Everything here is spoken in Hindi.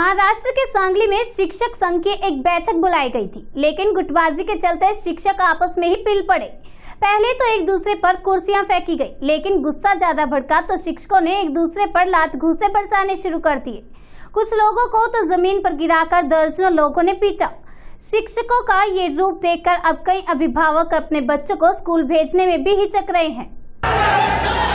महाराष्ट्र के सांगली में शिक्षक संघ की एक बैठक बुलाई गई थी, लेकिन गुटबाजी के चलते शिक्षक आपस में ही पिल पड़े। पहले तो एक दूसरे पर कुर्सियां फेंकी गई, लेकिन गुस्सा ज्यादा भड़का तो शिक्षकों ने एक दूसरे पर लात घूंसे बरसाने शुरू कर दिए। कुछ लोगों को तो जमीन पर गिराकर दर्जनों लोगों ने पीटा। शिक्षकों का ये रूप देखकर अब कई अभिभावक अपने बच्चों को स्कूल भेजने में भी हिचक रहे हैं।